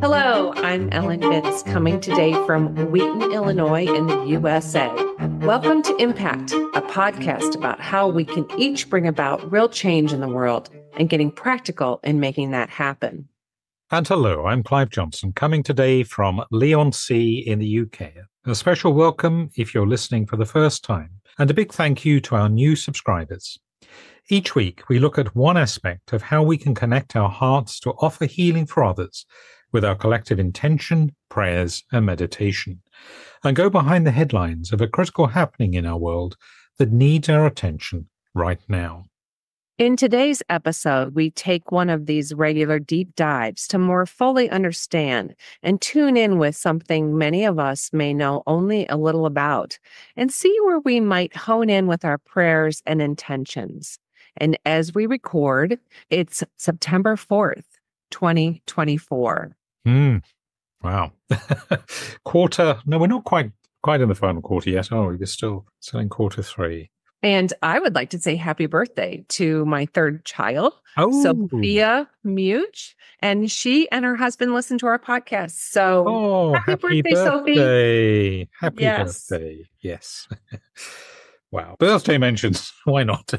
Hello, I'm Ellen Fitz, coming today from Wheaton, Illinois in the USA. Welcome to Impact, a podcast about how we can each bring about real change in the world and getting practical in making that happen. And hello, I'm Clive Johnson, coming today from Leigh-on-Sea in the UK. A special welcome if you're listening for the first time, and a big thank you to our new subscribers. Each week, we look at one aspect of how we can connect our hearts to offer healing for others with our collective intention, prayers, and meditation, and go behind the headlines of a critical happening in our world that needs our attention right now. In today's episode, we take one of these regular deep dives to more fully understand and tune in with something many of us may know only a little about, and see where we might hone in with our prayers and intentions. And as we record, it's September 4th, 2024. Wow. Quarter. No, we're not quite in the final quarter yet, are we? We're still in quarter three. And I would like to say happy birthday to my third child, Sophia Muge. And she and her husband listen to our podcast. So happy birthday, Sophie. Happy birthday. Yes. Wow. Birthday mentions. Why not?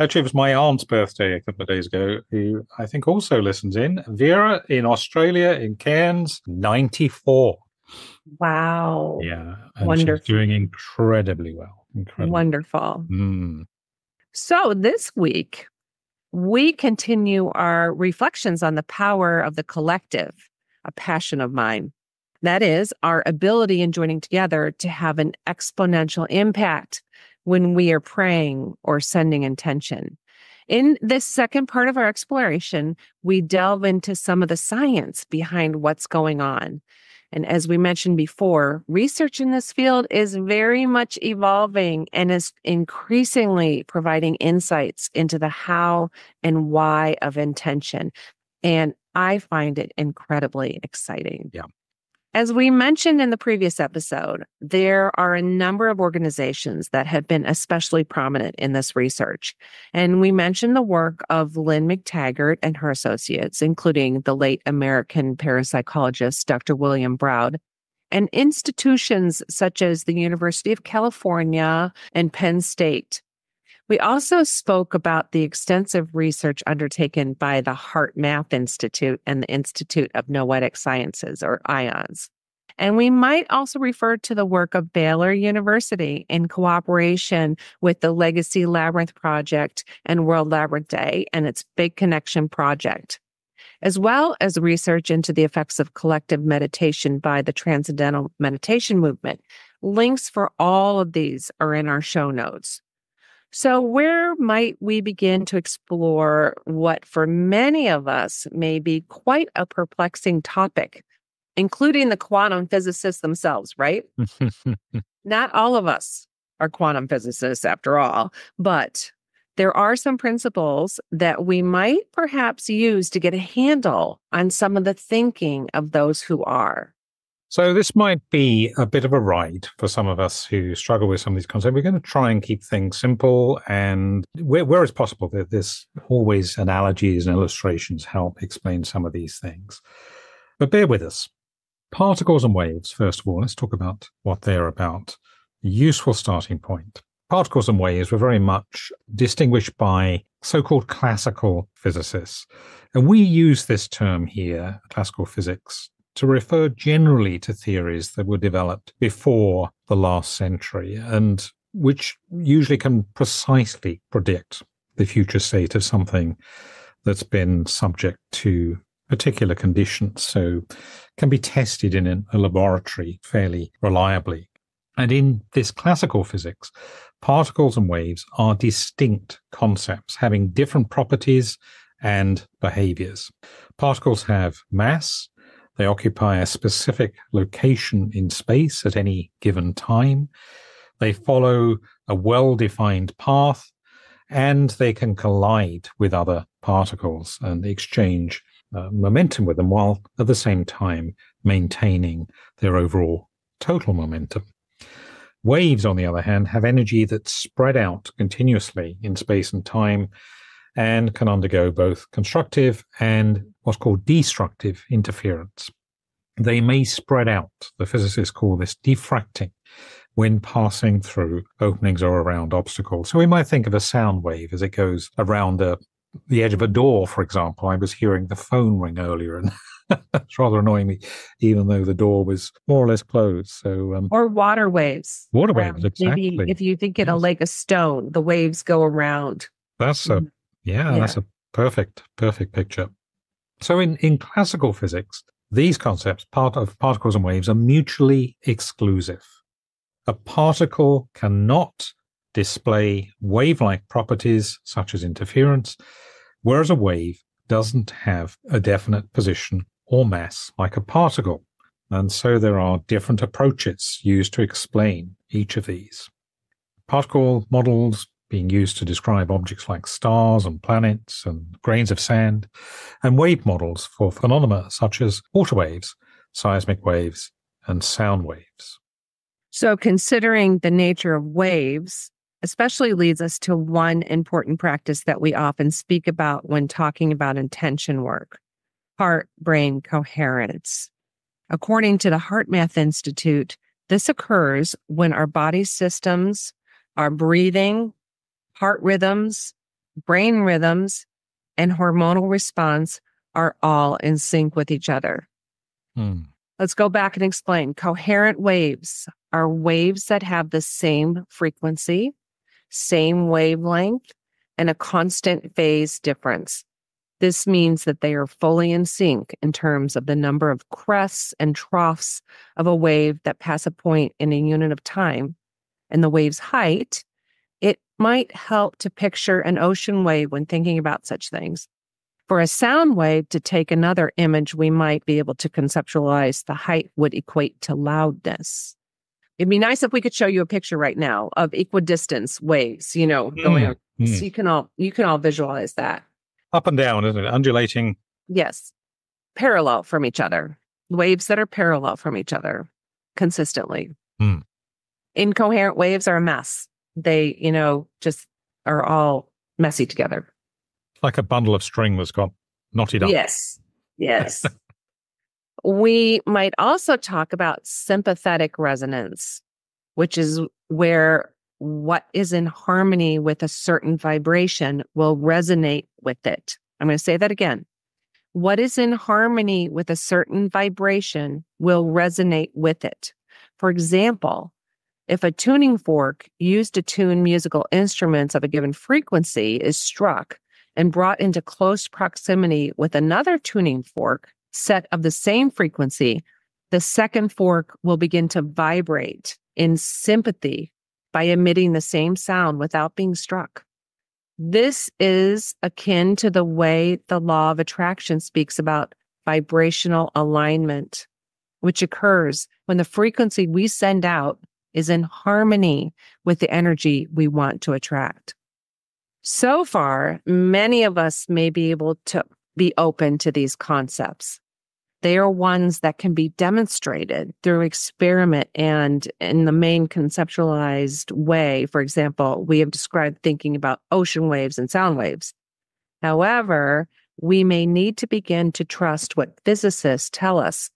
Actually, it was my aunt's birthday a couple of days ago, who I think also listens in. Vera in Australia, in Cairns, 94. Wow. Yeah. And wonderful. She's doing incredibly well. Incredible. Wonderful. So this week, we continue our reflections on the power of the collective, a passion of mine. That is, our ability in joining together to have an exponential impact when we are praying or sending intention. In this second part of our exploration, we delve into some of the science behind what's going on. And as we mentioned before, research in this field is very much evolving and is increasingly providing insights into the how and why of intention. And I find it incredibly exciting. Yeah. As we mentioned in the previous episode, there are a number of organizations that have been especially prominent in this research. And we mentioned the work of Lynn McTaggart and her associates, including the late American parapsychologist, Dr. William Broud, and institutions such as the University of California and Penn State. We also spoke about the extensive research undertaken by the HeartMath Institute and the Institute of Noetic Sciences, or IONS. And we might also refer to the work of Baylor University in cooperation with the Legacy Labyrinth Project and World Labyrinth Day and its Big Connection Project, as well as research into the effects of collective meditation by the Transcendental Meditation Movement. Links for all of these are in our show notes. So where might we begin to explore what for many of us may be quite a perplexing topic, including the quantum physicists themselves, right? Not all of us are quantum physicists after all, but there are some principles that we might perhaps use to get a handle on some of the thinking of those who are. So this might be a bit of a ride for some of us who struggle with some of these concepts. We're going to try and keep things simple, and where it's possible, there's always analogies and illustrations help explain some of these things. But bear with us. Particles and waves, first of all, let's talk about what they're about. A useful starting point. Particles and waves were very much distinguished by so-called classical physicists. And we use this term here, classical physics, to refer generally to theories that were developed before the last century and which usually can precisely predict the future state of something that's been subject to particular conditions, so can be tested in a laboratory fairly reliably. And in this classical physics, particles and waves are distinct concepts having different properties and behaviors. Particles have mass. They occupy a specific location in space at any given time. They follow a well-defined path, and they can collide with other particles and exchange momentum with them while at the same time maintaining their overall total momentum. Waves, on the other hand, have energy that's spread out continuously in space and time, and can undergo both constructive and what's called destructive interference. They may spread out. The physicists call this diffracting when passing through openings or around obstacles. So we might think of a sound wave as it goes around the edge of a door, for example. I was hearing the phone ring earlier, and it's rather annoying me, even though the door was more or less closed. So, or water waves. Water waves, exactly. Maybe if you think in a lake of stone, the waves go around. That's a, yeah, that's a perfect picture. So in classical physics, these concepts, particles and waves, are mutually exclusive. A particle cannot display wave-like properties such as interference, whereas a wave doesn't have a definite position or mass like a particle. And so there are different approaches used to explain each of these. Particle models being used to describe objects like stars and planets and grains of sand, and wave models for phenomena such as water waves, seismic waves, and sound waves. So considering the nature of waves especially leads us to one important practice that we often speak about when talking about intention work, heart-brain coherence. According to the HeartMath Institute, this occurs when our body systems, our breathing, heart rhythms, brain rhythms, and hormonal response are all in sync with each other. Let's go back and explain. Coherent waves are waves that have the same frequency, same wavelength, and a constant phase difference. This means that they are fully in sync in terms of the number of crests and troughs of a wave that pass a point in a unit of time, and the wave's height. It might help to picture an ocean wave when thinking about such things. For a sound wave, to take another image, we might be able to conceptualize the height would equate to loudness. It'd be nice if we could show you a picture right now of equidistance waves, you know, going on. So you can all visualize that. Up and down, isn't it? Undulating. Yes. Parallel from each other. Waves that are parallel from each other consistently. Incoherent waves are a mess. They, you know, just are all messy together. Like a bundle of string that's got knotted up. Yes. Yes. We might also talk about sympathetic resonance, which is where what is in harmony with a certain vibration will resonate with it. I'm going to say that again. What is in harmony with a certain vibration will resonate with it. For example, if a tuning fork used to tune musical instruments of a given frequency is struck and brought into close proximity with another tuning fork set of the same frequency, the second fork will begin to vibrate in sympathy by emitting the same sound without being struck. This is akin to the way the law of attraction speaks about vibrational alignment, which occurs when the frequency we send out is in harmony with the energy we want to attract. So far, many of us may be able to be open to these concepts. They are ones that can be demonstrated through experiment and in the main conceptualized way. For example, we have described thinking about ocean waves and sound waves. However, we may need to begin to trust what physicists tell us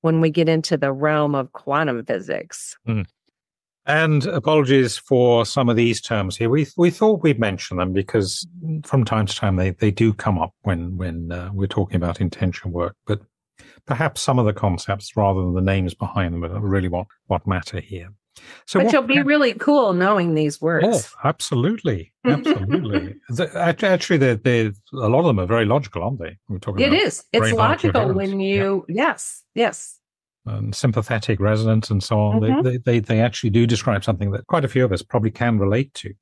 when we get into the realm of quantum physics. And apologies for some of these terms here. We thought we'd mention them because from time to time they do come up when we're talking about intention work. But perhaps some of the concepts rather than the names behind them are really what matter here. So but you'll be really cool knowing these words. Oh, absolutely. Absolutely. Actually, a lot of them are very logical, aren't they? We're talking about it is. It's logical when you, yes. And sympathetic resonance and so on, they actually do describe something that quite a few of us probably can relate to.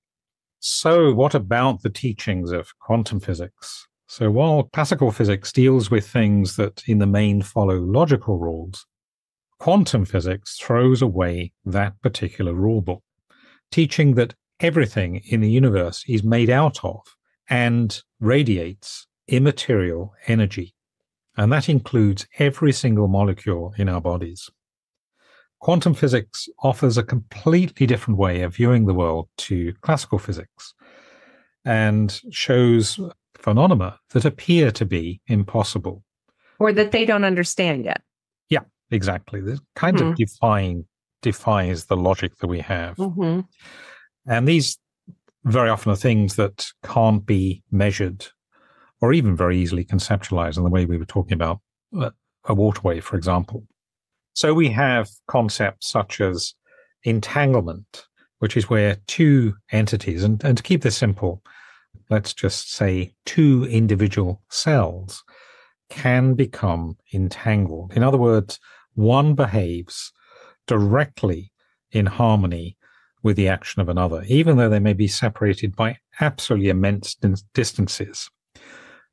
So what about the teachings of quantum physics? So while classical physics deals with things that in the main follow logical rules, quantum physics throws away that particular rule book, teaching that everything in the universe is made out of and radiates immaterial energy. And that includes every single molecule in our bodies. Quantum physics offers a completely different way of viewing the world to classical physics. and shows phenomena that appear to be impossible. Or that they don't understand yet. Yeah, exactly. This kind of defies the logic that we have. Mm-hmm. And these very often are things that can't be measured or even very easily conceptualized in the way we were talking about a waterway, for example. So we have concepts such as entanglement, which is where two entities, and to keep this simple, let's just say two individual cells can become entangled. In other words, one behaves directly in harmony with the action of another, even though they may be separated by absolutely immense distances.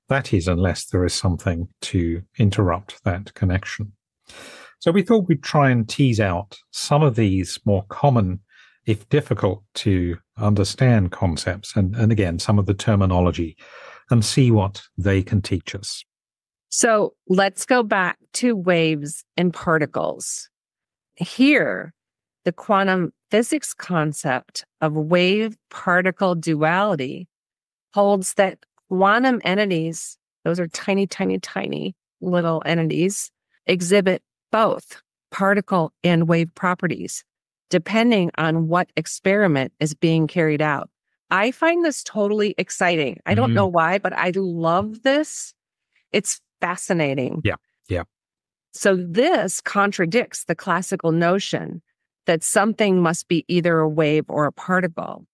That is, unless there is something to interrupt that connection. So we thought we'd try and tease out some of these more common, if difficult to understand, concepts, and again, some of the terminology, and see what they can teach us. So let's go back to waves and particles. Here, the quantum physics concept of wave-particle duality holds that quantum entities, those are tiny, tiny, tiny little entities, exhibit both particle and wave properties, depending on what experiment is being carried out. I find this totally exciting. I don't know why, but I love this. It's fascinating. Yeah, yeah. So this contradicts the classical notion that something must be either a wave or a particle,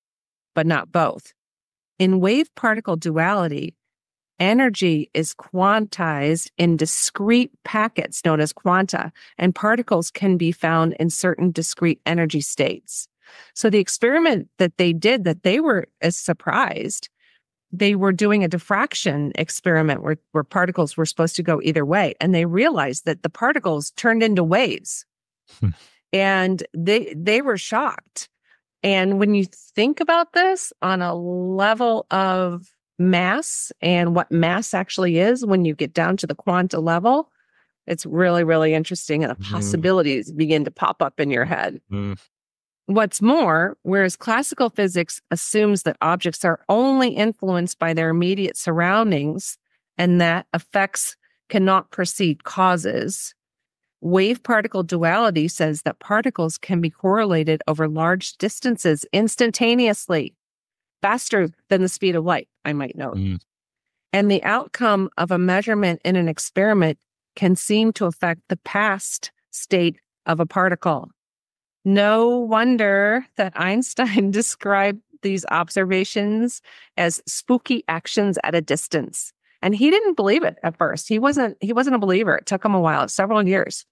but not both. In wave-particle duality, energy is quantized in discrete packets known as quanta, and particles can be found in certain discrete energy states. So the experiment that they did, that they were as surprised, they were doing a diffraction experiment where particles were supposed to go either way, and they realized that the particles turned into waves. And they were shocked. And when you think about this on a level of mass and what mass actually is, when you get down to the quanta level, it's really, really interesting, and the possibilities begin to pop up in your head. What's more, whereas classical physics assumes that objects are only influenced by their immediate surroundings and that effects cannot precede causes, wave-particle duality says that particles can be correlated over large distances instantaneously, faster than the speed of light, I might note. And the outcome of a measurement in an experiment can seem to affect the past state of a particle. No wonder that Einstein described these observations as spooky actions at a distance. And he didn't believe it at first. He wasn't a believer. It took him a while, several years,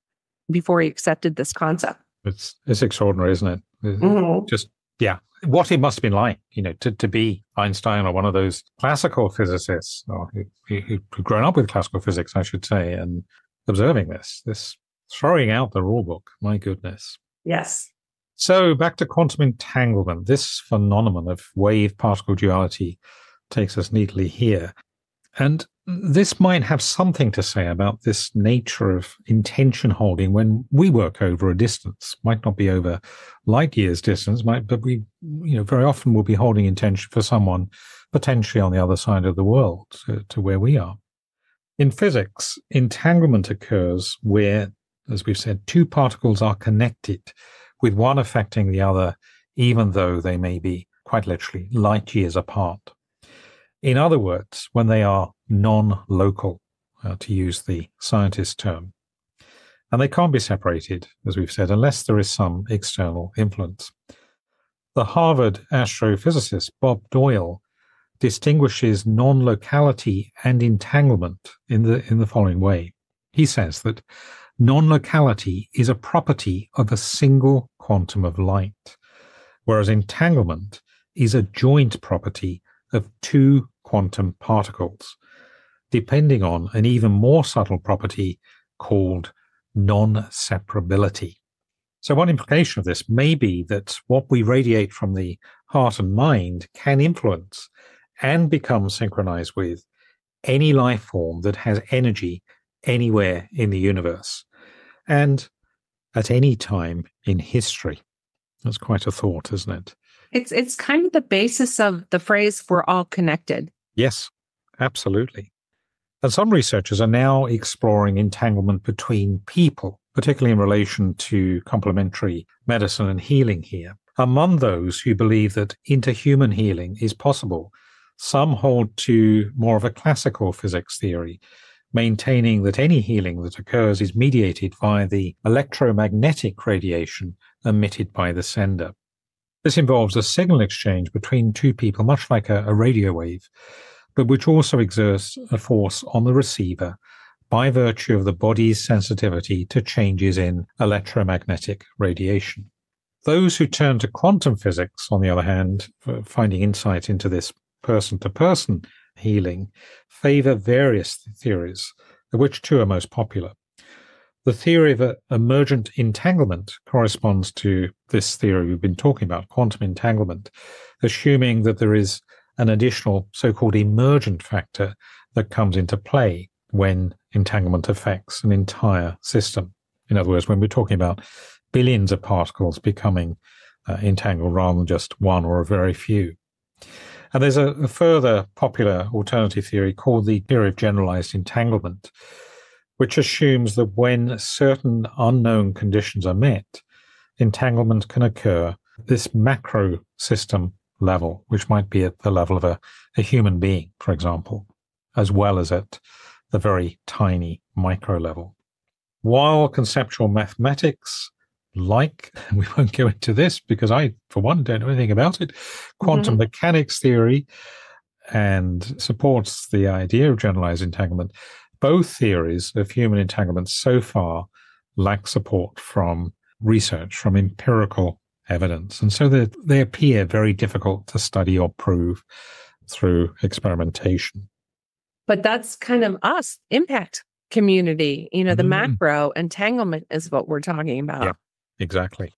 before he accepted this concept. It's extraordinary, isn't it? Just, yeah. What it must have been like, to be Einstein or one of those classical physicists, or who'd grown up with classical physics, I should say, and observing this throwing out the rule book. My goodness. Yes. So back to quantum entanglement. This phenomenon of wave-particle duality takes us neatly here. And this might have something to say about this nature of intention holding when we work over a distance. Might not be over light years distance, but we, very often will be holding intention for someone potentially on the other side of the world to where we are. In physics, entanglement occurs where, as we've said, two particles are connected, with one affecting the other, even though they may be quite literally light years apart. In other words, when they are non-local, to use the scientist term. And they can't be separated, as we've said, unless there is some external influence. The Harvard astrophysicist Bob Doyle distinguishes non-locality and entanglement in the following way. He says that non-locality is a property of a single quantum of light, whereas entanglement is a joint property of two quantum particles, depending on an even more subtle property called non-separability. So one implication of this may be that what we radiate from the heart and mind can influence and become synchronized with any life form that has energy anywhere in the universe and at any time in history. That's quite a thought, isn't it? It's kind of the basis of the phrase, we're all connected. Yes, absolutely. And some researchers are now exploring entanglement between people, particularly in relation to complementary medicine and healing here. Among those who believe that interhuman healing is possible, some hold to more of a classical physics theory, maintaining that any healing that occurs is mediated by the electromagnetic radiation emitted by the sender. This involves a signal exchange between two people, much like a radio wave, but which also exerts a force on the receiver by virtue of the body's sensitivity to changes in electromagnetic radiation. Those who turn to quantum physics, on the other hand, for finding insight into this person-to-person healing, favor various theories, of which two are most popular. The theory of emergent entanglement corresponds to this theory we've been talking about, quantum entanglement, assuming that there is an additional so-called emergent factor that comes into play when entanglement affects an entire system. In other words, when we're talking about billions of particles becoming entangled rather than just one or a very few. And there's a further popular alternative theory called the theory of generalized entanglement, which assumes that when certain unknown conditions are met, entanglement can occur at this macro system level, which might be at the level of a human being, for example, as well as at the very tiny micro level. While conceptual mathematics, like, and we won't go into this because I, for one, don't know anything about it, quantum mechanics theory and supports the idea of generalized entanglement, both theories of human entanglement so far lack support from research, from empirical evidence. And so they appear very difficult to study or prove through experimentation. But that's kind of us, impact community. You know, the macro entanglement is what we're talking about. Yeah, exactly.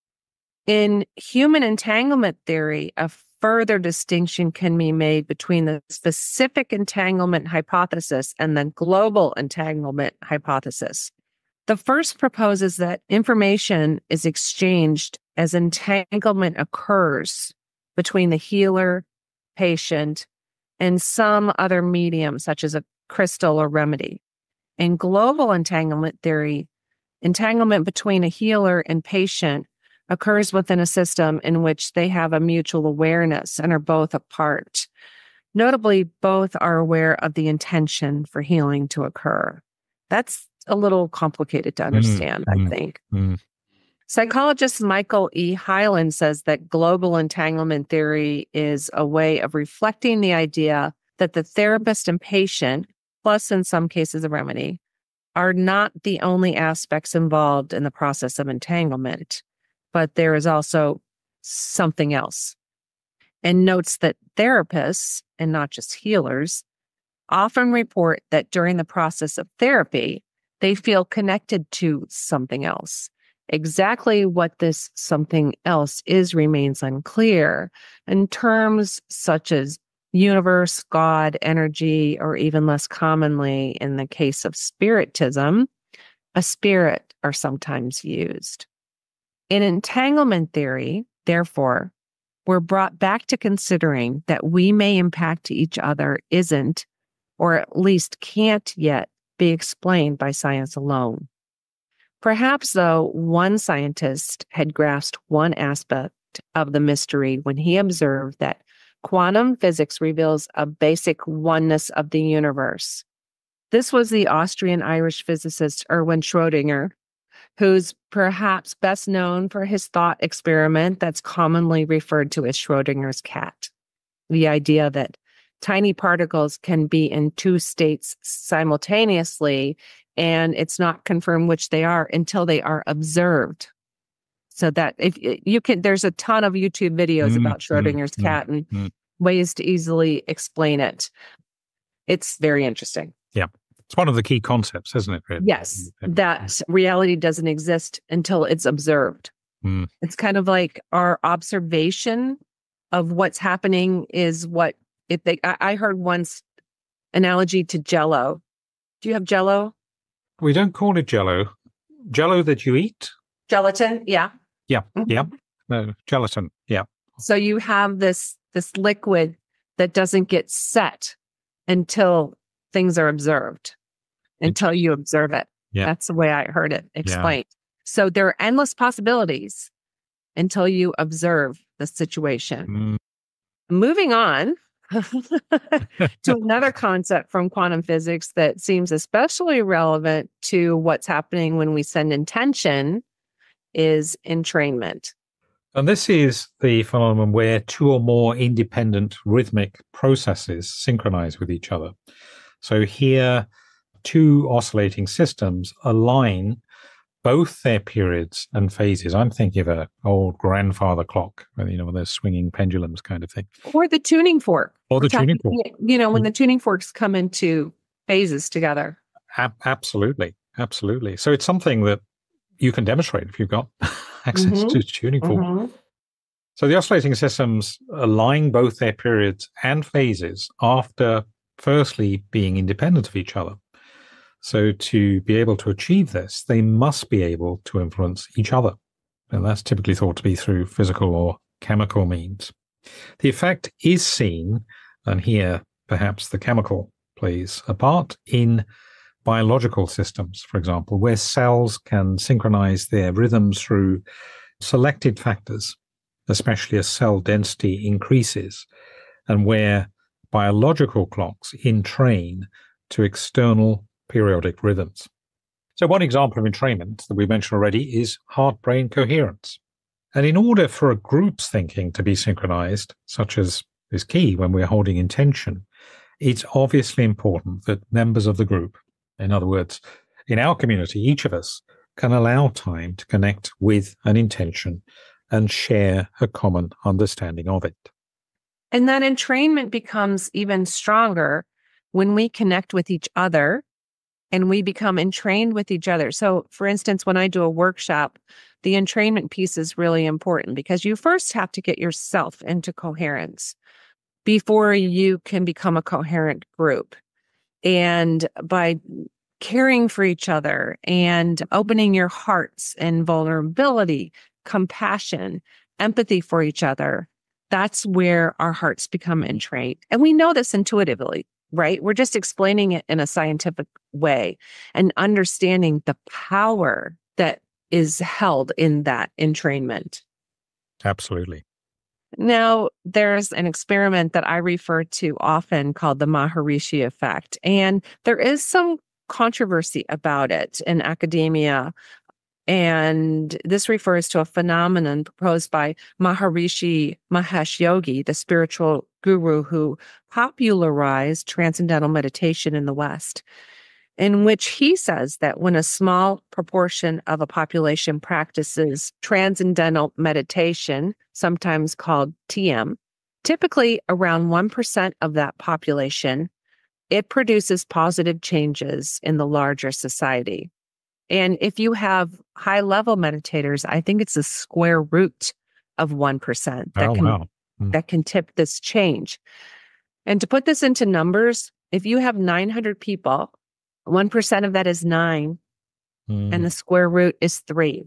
In human entanglement theory, a further distinction can be made between the specific entanglement hypothesis and the global entanglement hypothesis. The first proposes that information is exchanged as entanglement occurs between the healer, patient, and some other medium, such as a crystal or remedy. In global entanglement theory, entanglement between a healer and patient occurs within a system in which they have a mutual awareness and are both a part. Notably, both are aware of the intention for healing to occur. That's a little complicated to understand, I think. Psychologist Michael E. Hyland says that global entanglement theory is a way of reflecting the idea that the therapist and patient, plus in some cases a remedy, are not the only aspects involved in the process of entanglement, but there is also something else. And notes that therapists, and not just healers, often report that during the process of therapy, they feel connected to something else. Exactly what this something else is remains unclear, and terms such as universe, God, energy, or even less commonly in the case of spiritism, a spirit, are sometimes used. In entanglement theory, therefore, we're brought back to considering that we may impact each other isn't, or at least can't yet, be explained by science alone. Perhaps, though, one scientist had grasped one aspect of the mystery when he observed that quantum physics reveals a basic oneness of the universe. This was the Austrian-Irish physicist Erwin Schrödinger, who's perhaps best known for his thought experiment that's commonly referred to as Schrödinger's cat. The idea that tiny particles can be in two states simultaneously, and it's not confirmed which they are until they are observed. So that if you can, there's a ton of YouTube videos about Schrödinger's cat and ways to easily explain it. It's very interesting. Yeah. It's one of the key concepts, isn't it, really? Yes, that reality doesn't exist until it's observed. It's kind of like our observation of what's happening is what, if they, I heard once analogy to Jell-O. Do you have Jell-O? We don't call it Jell-O. Jell-O that you eat? Gelatin, yeah. Yeah, yeah. No, gelatin, yeah. So you have this liquid that doesn't get set until things are observed, until you observe it. Yeah. That's the way I heard it explained. Yeah. So there are endless possibilities until you observe the situation. Mm. Moving on to another concept from quantum physics that seems especially relevant to what's happening when we send intention is entrainment. And this is the phenomenon where two or more independent rhythmic processes synchronize with each other. So here, two oscillating systems align both their periods and phases. I'm thinking of an old grandfather clock, one of those swinging pendulums kind of thing. Or the tuning fork. When the tuning forks come into phases together. Absolutely. So it's something that you can demonstrate if you've got access to tuning fork. Mm-hmm. So the oscillating systems align both their periods and phases after firstly being independent of each other. So to be able to achieve this, they must be able to influence each other. And that's typically thought to be through physical or chemical means. The effect is seen, and here perhaps the chemical plays a part, in biological systems, for example, where cells can synchronize their rhythms through selected factors, especially as cell density increases, and where biological clocks entrain to external periodic rhythms. So one example of entrainment that we mentioned already is heart-brain coherence. And in order for a group's thinking to be synchronized, such as is key when we're holding intention, it's obviously important that members of the group, in other words, in our community, each of us can allow time to connect with an intention and share a common understanding of it. And that entrainment becomes even stronger when we connect with each other and we become entrained with each other. So, for instance, when I do a workshop, the entrainment piece is really important because you first have to get yourself into coherence before you can become a coherent group. And by caring for each other and opening your hearts and vulnerability, compassion, empathy for each other, that's where our hearts become entrained. And we know this intuitively, right? We're just explaining it in a scientific way and understanding the power that is held in that entrainment. Absolutely. Now, there's an experiment that I refer to often called the Maharishi Effect, and there is some controversy about it in academia. And this refers to a phenomenon proposed by Maharishi Mahesh Yogi, the spiritual guru who popularized transcendental meditation in the West, in which he says that when a small proportion of a population practices transcendental meditation, sometimes called TM, typically around 1% of that population, it produces positive changes in the larger society. And if you have high-level meditators, I think it's the square root of 1% that can tip this change. And to put this into numbers, if you have 900 people, 1% of that is 9, and the square root is 3.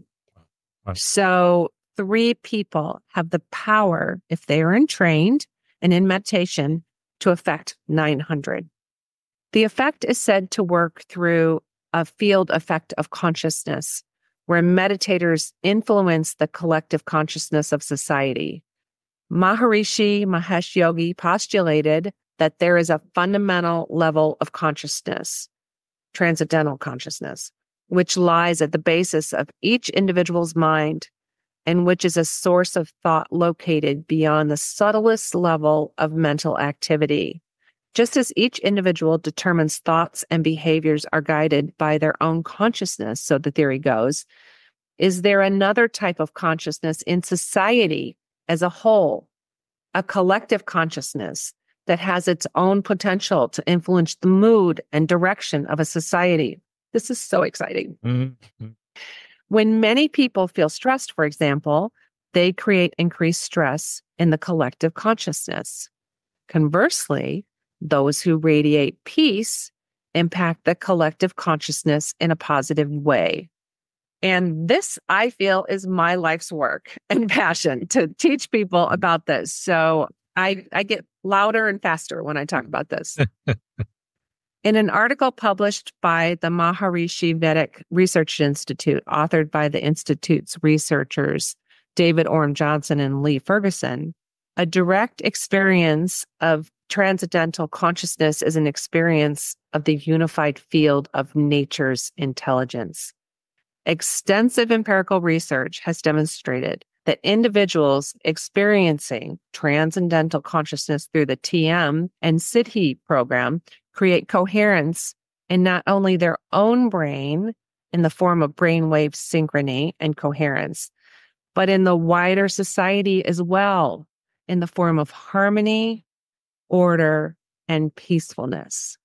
Wow. So 3 people have the power, if they are entrained and in meditation, to affect 900. The effect is said to work through a field effect of consciousness, where meditators influence the collective consciousness of society. Maharishi Mahesh Yogi postulated that there is a fundamental level of consciousness, transcendental consciousness, which lies at the basis of each individual's mind and which is a source of thought located beyond the subtlest level of mental activity. Just as each individual determines thoughts and behaviors are guided by their own consciousness, so the theory goes, is there another type of consciousness in society as a whole, a collective consciousness that has its own potential to influence the mood and direction of a society? This is so exciting. Mm-hmm. When many people feel stressed, for example, they create increased stress in the collective consciousness. Conversely, those who radiate peace impact the collective consciousness in a positive way. And this, I feel, is my life's work and passion to teach people about this. So I get louder and faster when I talk about this. In an article published by the Maharishi Vedic Research Institute, authored by the Institute's researchers, David Orrin Johnson and Lee Ferguson, a direct experience of transcendental consciousness is an experience of the unified field of nature's intelligence. Extensive empirical research has demonstrated that individuals experiencing transcendental consciousness through the TM and Siddhi program create coherence in not only their own brain in the form of brainwave synchrony and coherence, but in the wider society as well, in the form of harmony, order, and peacefulness.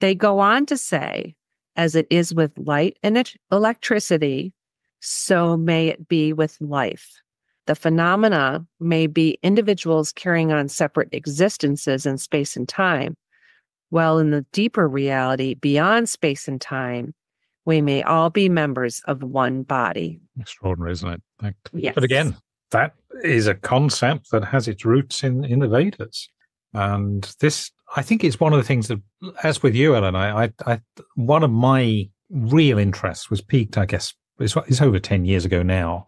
They go on to say, as it is with light and electricity, so may it be with life. The phenomena may be individuals carrying on separate existences in space and time, while in the deeper reality beyond space and time, we may all be members of one body. Extraordinary, isn't it? Yes. But again, that is a concept that has its roots in the Vedas. And this, I think, is one of the things that, as with you, Ellen, I one of my real interests was piqued, I guess, it's over 10 years ago now,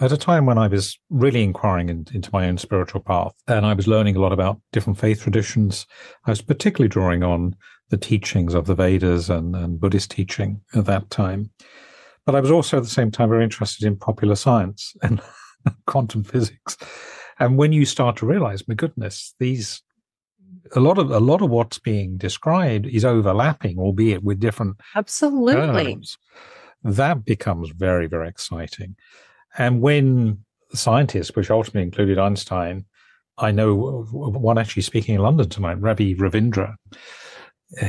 at a time when I was really inquiring into my own spiritual path, and I was learning a lot about different faith traditions. I was particularly drawing on the teachings of the Vedas and Buddhist teaching at that time. But I was also at the same time very interested in popular science and quantum physics. And when you start to realize, my goodness, these a lot of what's being described is overlapping, albeit with different absolutely terms. That becomes very, very exciting. And when scientists, which ultimately included Einstein, I know one actually speaking in London tonight, Rabbi Ravindra,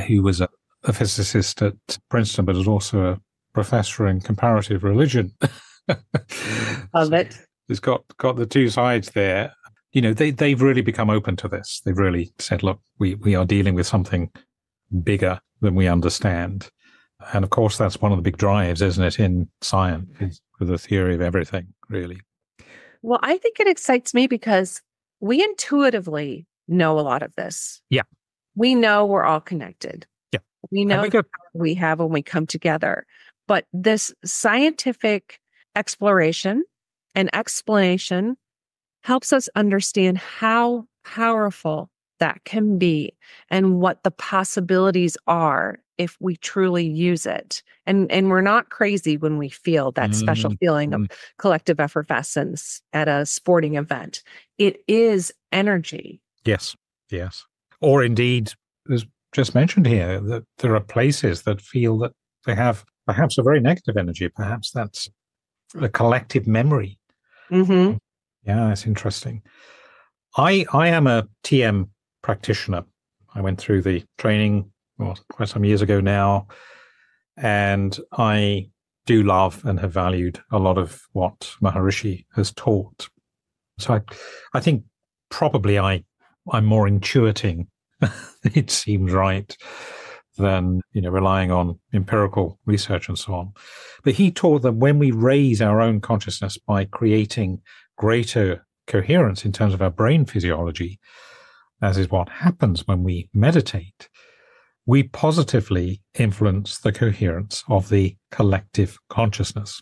who was a physicist at Princeton, but is also a professor in comparative religion. Love it. It's got the two sides there. You know, they've really become open to this. They've really said, look, we are dealing with something bigger than we understand. And of course, that's one of the big drives, isn't it, in science, is with the theory of everything, really. Well, I think it excites me because we intuitively know a lot of this. Yeah. We know we're all connected. Yeah. We know the power we have when we come together. But this scientific exploration and explanation helps us understand how powerful that can be and what the possibilities are if we truly use it. And we're not crazy when we feel that special feeling of collective effervescence at a sporting event. It is energy. Yes, yes. Or indeed, as just mentioned here, that there are places that feel that they have perhaps a very negative energy. Perhaps that's a collective memory. Mm-hmm. Yeah, it's interesting. I am a TM practitioner. I went through the training quite some years ago now, and I do love and have valued a lot of what Maharishi has taught. So I think probably I'm more intuiting, it seems right, than relying on empirical research and so on. But he taught that when we raise our own consciousness by creating greater coherence in terms of our brain physiology, as is what happens when we meditate, we positively influence the coherence of the collective consciousness.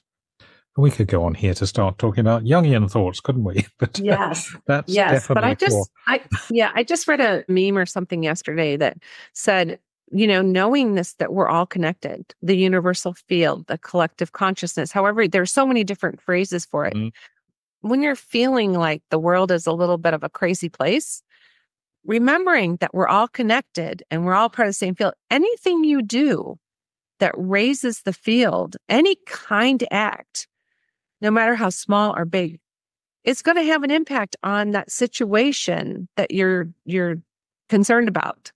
We could go on here to start talking about Jungian thoughts, couldn't we? But yes, definitely. But I just read a meme or something yesterday that said, knowing this, that we're all connected, the universal field, the collective consciousness. However, there's so many different phrases for it. Mm-hmm. When you're feeling like the world is a little bit of a crazy place, remembering that we're all connected and we're all part of the same field, anything you do that raises the field, any kind act, no matter how small or big, it's going to have an impact on that situation that you're concerned about.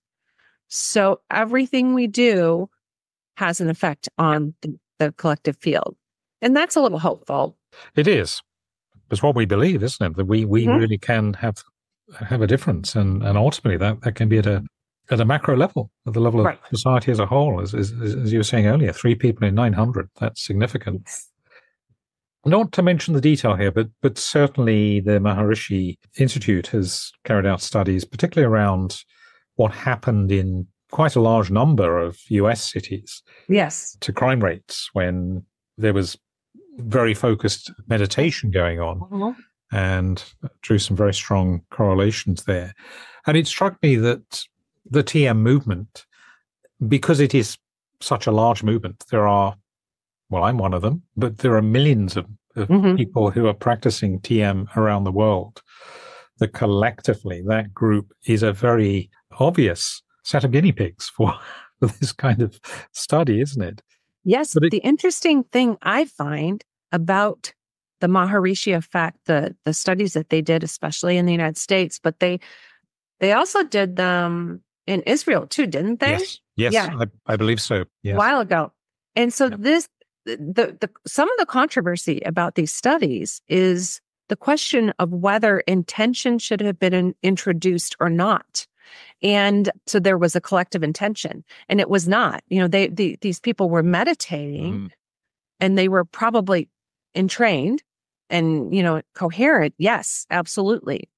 So everything we do has an effect on the collective field. And that's a little hopeful. It is. It's what we believe, isn't it? That we mm-hmm. really can have a difference, and ultimately that can be at a macro level, at the level of right. society as a whole, as you were saying earlier, 3 people in 900. That's significant. Yes. Not to mention the detail here, but certainly the Maharishi Institute has carried out studies, particularly around what happened in quite a large number of US cities. Yes. To crime rates when there was very focused meditation going on, and drew some very strong correlations there. And it struck me that the TM movement, because it is such a large movement, there are, well, I'm one of them, but there are millions of people who are practicing TM around the world, that collectively that group is a very obvious set of guinea pigs for this kind of study, isn't it? Yes. But the interesting thing I find about the Maharishi Effect, the studies that they did, especially in the United States, but they also did them in Israel too, didn't they? Yes, yes, yeah. I believe so. Yes. A while ago. And so some of the controversy about these studies is the question of whether intention should have been introduced or not. And so there was a collective intention, and it was not. You know, these people were meditating, and they were probably entrained and, you know, coherent. Yes, absolutely.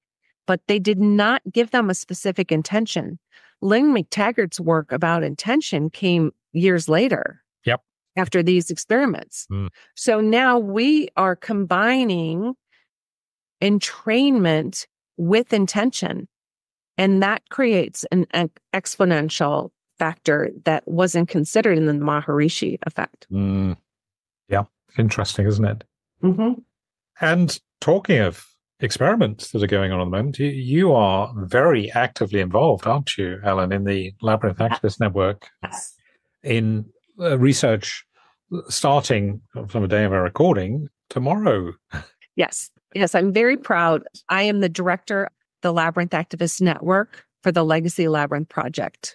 But they did not give them a specific intention. Lynn McTaggart's work about intention came years later. Yep. After these experiments. So now we are combining entrainment with intention. And that creates an exponential factor that wasn't considered in the Maharishi Effect. Yeah, interesting, isn't it? And talking of experiments that are going on at the moment, you are very actively involved, aren't you, Ellen, in the Labyrinth Activist Network, in research starting from the day of our recording tomorrow. Yes, I'm very proud. I am the director of the Labyrinth Activist Network for the Legacy Labyrinth Project.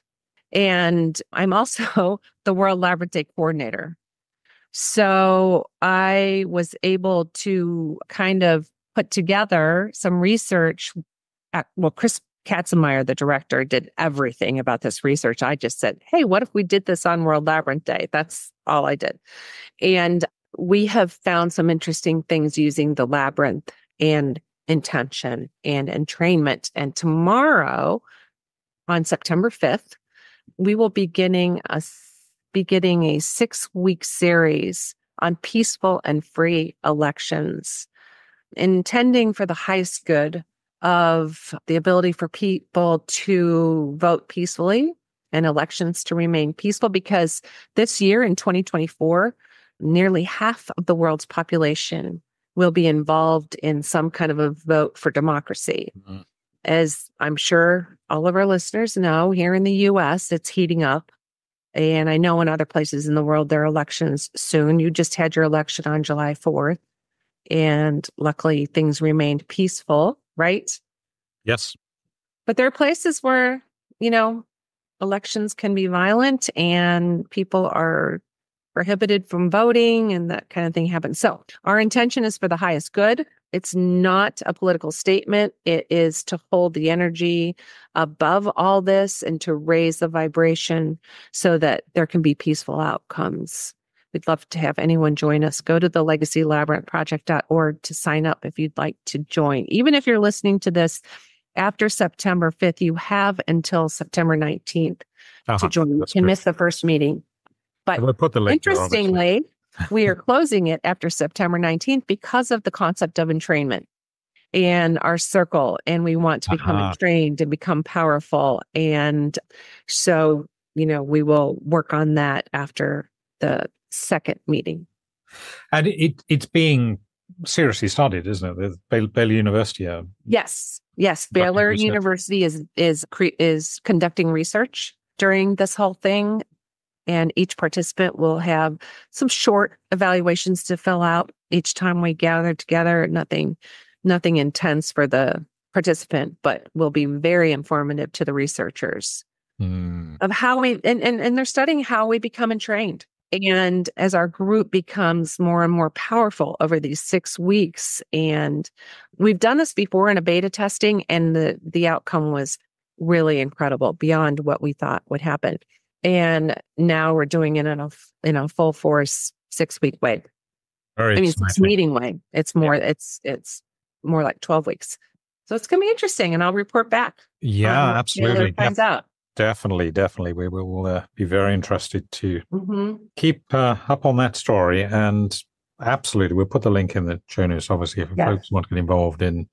And I'm also the World Labyrinth Day coordinator. So I was able to kind of put together some research. Chris Katzenmeyer, the director, did everything about this research. I just said, hey, what if we did this on World Labyrinth Day? That's all I did. And we have found some interesting things using the labyrinth and intention and entrainment. And tomorrow, on September 5th, we will be getting a 6-week series on peaceful and free elections, intending for the highest good of the ability for people to vote peacefully and elections to remain peaceful. Because this year in 2024, nearly half of the world's population will be involved in some kind of a vote for democracy. As I'm sure all of our listeners know, here in the US, it's heating up. And I know in other places in the world, there are elections soon. You just had your election on July 4th. And luckily, things remained peaceful, right? Yes. But there are places where, you know, elections can be violent and people are prohibited from voting and that kind of thing happens. So our intention is for the highest good. It's not a political statement. It is to hold the energy above all this and to raise the vibration so that there can be peaceful outcomes. We'd love to have anyone join us. Go to thelegacylabyrinthproject.org to sign up if you'd like to join. Even if you're listening to this after September 5th, you have until September 19th to join. You can miss the first meeting. But we'll put the link interestingly, there, we are closing it after September 19th because of the concept of entrainment and our circle. And we want to become entrained and become powerful. And so, you know, we will work on that after the second meeting. And it's being seriously studied, isn't it? Baylor University. Yes. Baylor University is conducting research during this whole thing. And each participant will have some short evaluations to fill out each time we gather together. Nothing intense for the participant, but will be very informative to the researchers of how we and they're studying how we become entrained. And as our group becomes more and more powerful over these 6 weeks, and we've done this before in a beta testing, and the outcome was really incredible, beyond what we thought would happen. And now we're doing it in a full force 6-week way. All right, I mean, it's meeting way. It's more, it's more like 12 weeks. So it's going to be interesting, and I'll report back. Yeah, absolutely. Finds out. Definitely. We will be very interested to keep up on that story. And absolutely, we'll put the link in the show notes, obviously, if folks want to get involved in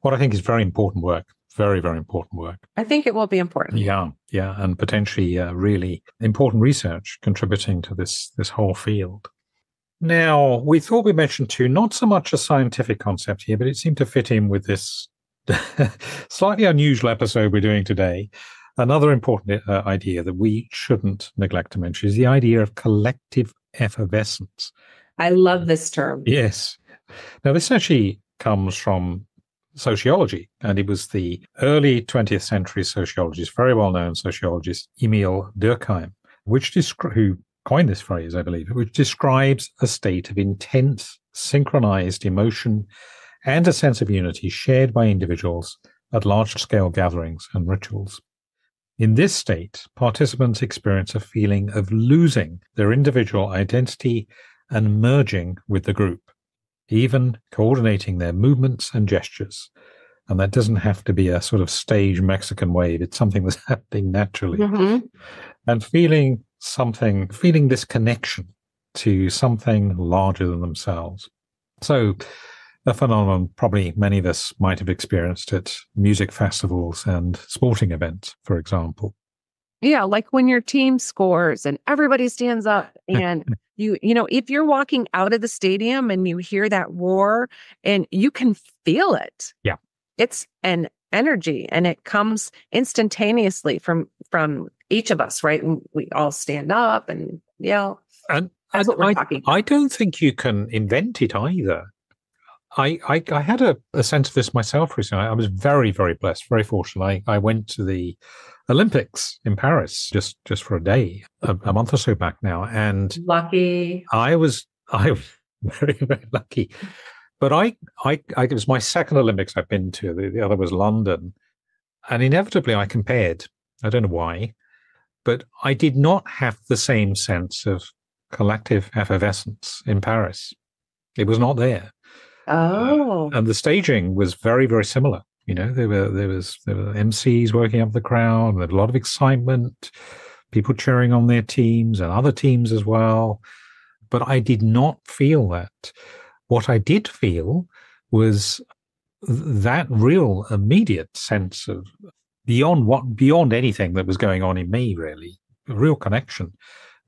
what I think is very important work. Very, very important work. I think it will be important. Yeah. And potentially really important research contributing to this whole field. Now, we thought we mentioned too, not so much a scientific concept here, but it seemed to fit in with this slightly unusual episode we're doing today. Another important idea that we shouldn't neglect to mention is the idea of collective effervescence. I love this term. Yes. Now, this actually comes from sociology, and it was the early 20th century sociologist, very well-known sociologist, Emil Durkheim, who coined this phrase, I believe, which describes a state of intense, synchronized emotion and a sense of unity shared by individuals at large-scale gatherings and rituals. In this state, participants experience a feeling of losing their individual identity and merging with the group, even coordinating their movements and gestures. And that doesn't have to be a sort of stage Mexican wave. It's something that's happening naturally. Mm-hmm. And feeling this connection to something larger than themselves. So a phenomenon probably many of us might have experienced at music festivals and sporting events, for example. Yeah, like when your team scores and everybody stands up, and you know, if you're walking out of the stadium and you hear that roar and you can feel it. Yeah. It's an energy, and it comes instantaneously from each of us, right? And we all stand up and yell. And that's what we're talking about. I don't think you can invent it either. I had a sense of this myself recently. I was very, very blessed, very fortunate. I went to the Olympics in Paris just for a day, a month or so back now. And lucky. I was very, very lucky. But it was my second Olympics I've been to. The other was London. And inevitably I compared. I don't know why, but I did not have the same sense of collective effervescence in Paris. It was not there. Oh, and the staging was very, very similar. You know, there were MCs working up the crowd. There was a lot of excitement, people cheering on their teams and other teams as well. But I did not feel that. What I did feel was that real immediate sense of beyond anything that was going on in me, really, a real connection.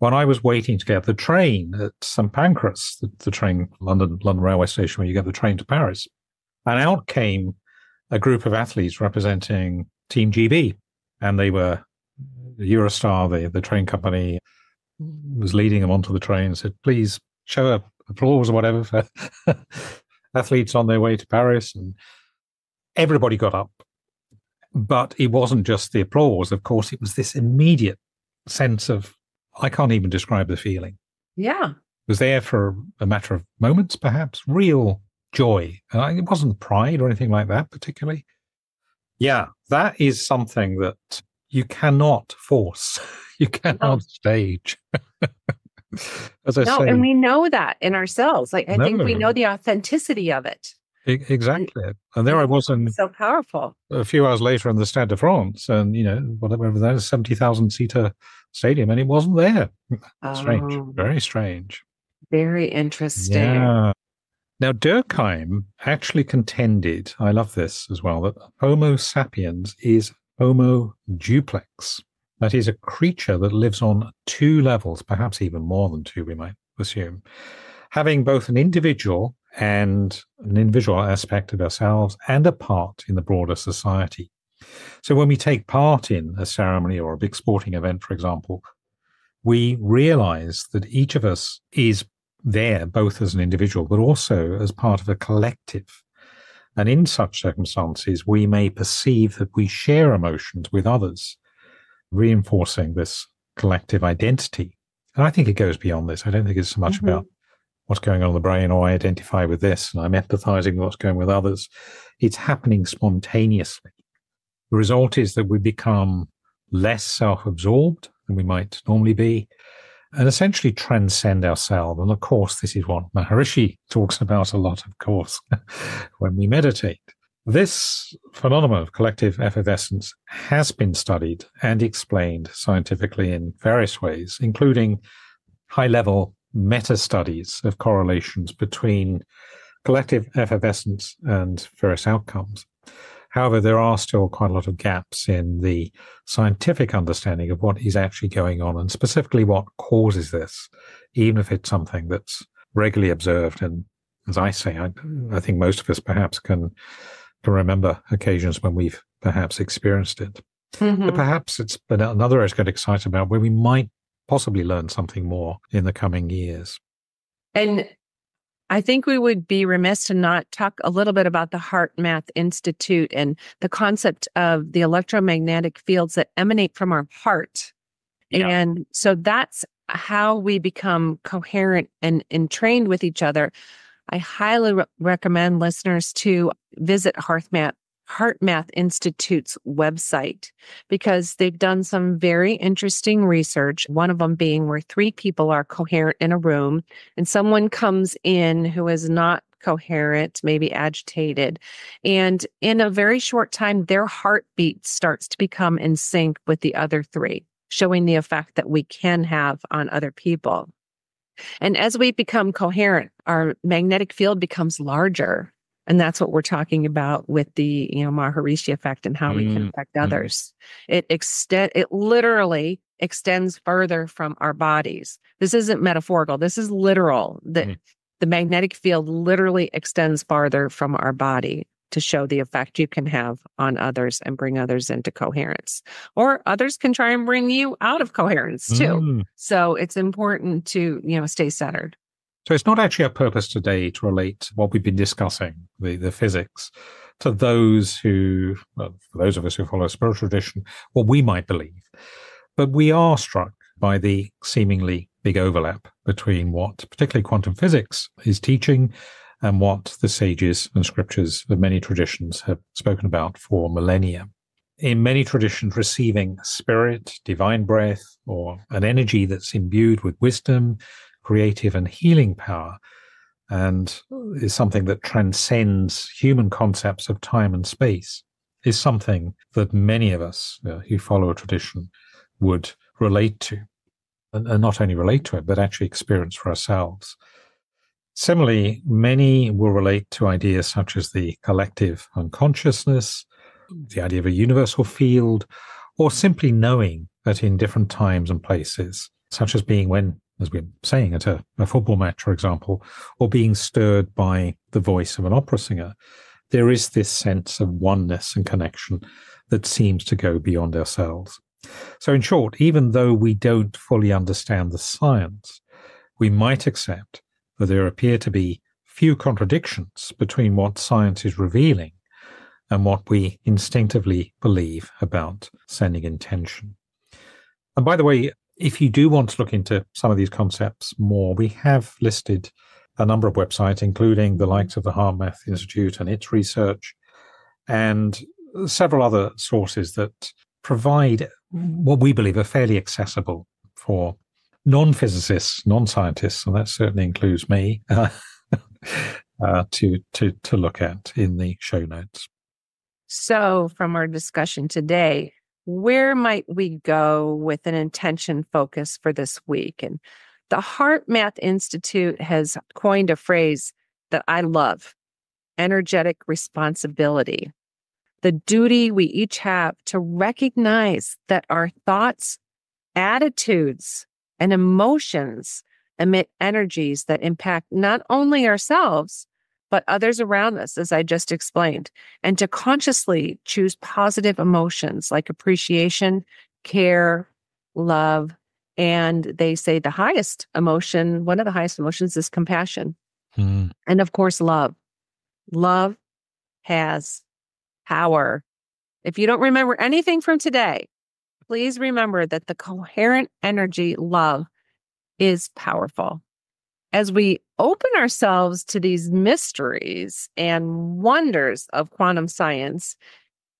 When I was waiting to get the train at St Pancras, the train, London railway station where you get the train to Paris, and out came a group of athletes representing Team GB, and they were Eurostar, the train company, was leading them onto the train and said, "Please show up applause or whatever for athletes on their way to Paris," and everybody got up. But it wasn't just the applause, of course, it was this immediate sense of, I can't even describe the feeling. Yeah. It was there for a matter of moments, perhaps, real joy. And it wasn't pride or anything like that, particularly. Yeah, that is something that you cannot force. You cannot stage. As I say. And we know that in ourselves. Like, I think we know the authenticity of it. Exactly. And there I was in so powerful. A few hours later in the Stade de France, and, you know, whatever that is, 70,000 seater stadium, and it wasn't there. Strange. Very strange. Very interesting. Yeah. Now, Durkheim actually contended, I love this as well, that Homo sapiens is Homo duplex. That is a creature that lives on two levels, perhaps even more than two, we might assume, having both an individual aspect of ourselves and a part in the broader society. So when we take part in a ceremony or a big sporting event, for example, we realize that each of us is there both as an individual, but also as part of a collective. And in such circumstances, we may perceive that we share emotions with others, reinforcing this collective identity. And I think it goes beyond this. I don't think it's so much about what's going on in the brain, or I identify with this and I'm empathizing with what's going on with others. It's happening spontaneously. The result is that we become less self-absorbed than we might normally be, and essentially transcend ourselves. And of course, this is what Maharishi talks about a lot, of course, when we meditate. This phenomenon of collective effervescence has been studied and explained scientifically in various ways, including high-level meta-studies of correlations between collective effervescence and various outcomes. However, there are still quite a lot of gaps in the scientific understanding of what is actually going on and specifically what causes this, even if it's something that's regularly observed. And as I say, I think most of us perhaps can remember occasions when we've perhaps experienced it. Mm-hmm. But perhaps it's another area to get excited about where we might possibly learn something more in the coming years. And I think we would be remiss to not talk a little bit about the HeartMath Institute and the concept of the electromagnetic fields that emanate from our heart. Yeah. And so that's how we become coherent and entrained with each other. I highly recommend listeners to visit HeartMath Institute's website, because they've done some very interesting research, one of them being where 3 people are coherent in a room and someone comes in who is not coherent, maybe agitated. And in a very short time, their heartbeat starts to become in sync with the other 3, showing the effect that we can have on other people. And as we become coherent, our magnetic field becomes larger. And that's what we're talking about with the Maharishi effect and how we can affect others. It literally extends further from our bodies. This isn't metaphorical. This is literal. The magnetic field literally extends farther from our body to show the effect you can have on others and bring others into coherence. Or others can try and bring you out of coherence too. So it's important to stay centered. So it's not actually our purpose today to relate what we've been discussing, the physics, to those of us who follow a spiritual tradition, what we might believe. But we are struck by the seemingly big overlap between what particularly quantum physics is teaching and what the sages and scriptures of many traditions have spoken about for millennia. In many traditions, receiving spirit, divine breath, or an energy that's imbued with wisdom, creative and healing power, and is something that transcends human concepts of time and space, is something that many of us who follow a tradition would relate to, and not only relate to it, but actually experience for ourselves. Similarly, many will relate to ideas such as the collective unconsciousness, the idea of a universal field, or simply knowing that in different times and places, such as being when, as we're saying, at a football match, for example, or being stirred by the voice of an opera singer, there is this sense of oneness and connection that seems to go beyond ourselves. So in short, even though we don't fully understand the science, we might accept that there appear to be few contradictions between what science is revealing and what we instinctively believe about sending intention. And by the way, if you do want to look into some of these concepts more, we have listed a number of websites, including the likes of the HeartMath Institute and its research, and several other sources that provide what we believe are fairly accessible for non-physicists, non-scientists, and that certainly includes me, to look at in the show notes. So from our discussion today, where might we go with an intention focus for this week? And the HeartMath Institute has coined a phrase that I love, energetic responsibility. The duty we each have to recognize that our thoughts, attitudes, and emotions emit energies that impact not only ourselves, but others around us, as I just explained, and to consciously choose positive emotions like appreciation, care, love, and they say the highest emotion, one of the highest emotions is compassion. And of course, love. Love has power. If you don't remember anything from today, please remember that the coherent energy, love, is powerful. As we open ourselves to these mysteries and wonders of quantum science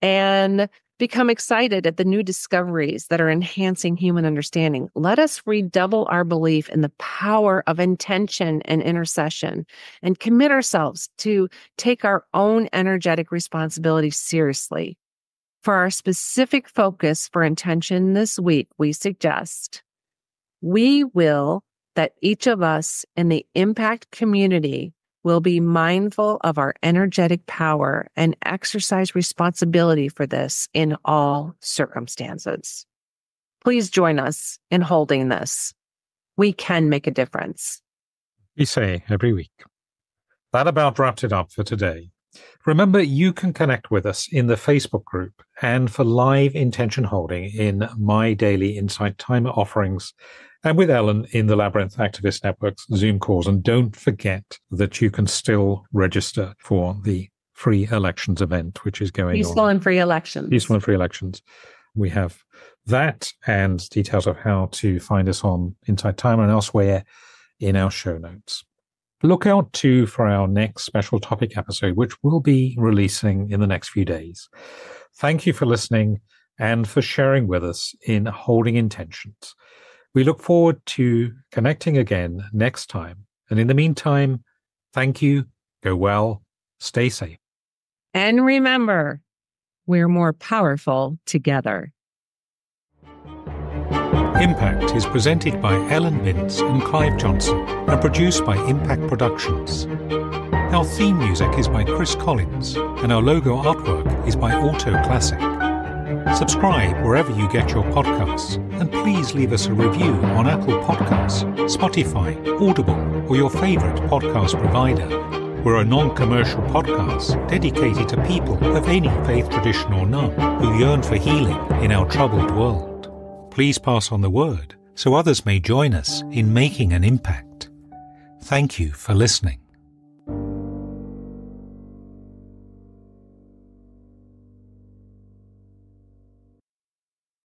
and become excited at the new discoveries that are enhancing human understanding. Let us redouble our belief in the power of intention and intercession and commit ourselves to take our own energetic responsibility seriously. For our specific focus for intention this week, we suggest we will that each of us in the impact community will be mindful of our energetic power and exercise responsibility for this in all circumstances. Please join us in holding this. We can make a difference. We say every week. That about wraps it up for today. Remember, you can connect with us in the Facebook group and for live intention holding in My Daily Insight Timer offerings, and with Ellen in the Labyrinth Activist Network's Zoom calls. And don't forget that you can still register for the free elections event, which is going on. Peaceful and free elections. Peaceful and free elections. We have that and details of how to find us on Insight Timer and elsewhere in our show notes. Look out too for our next special topic episode, which we'll be releasing in the next few days. Thank you for listening and for sharing with us in Holding Intentions. We look forward to connecting again next time. And in the meantime, thank you, go well, stay safe. And remember, we're more powerful together. Impact is presented by Ellen Mintz and Clive Johnson and produced by Impact Productions. Our theme music is by Chris Collins and our logo artwork is by Auto Classic. Subscribe wherever you get your podcasts, and please leave us a review on Apple Podcasts, Spotify, Audible, or your favorite podcast provider. We're a non-commercial podcast dedicated to people of any faith, tradition or none who yearn for healing in our troubled world. Please pass on the word so others may join us in making an impact. Thank you for listening.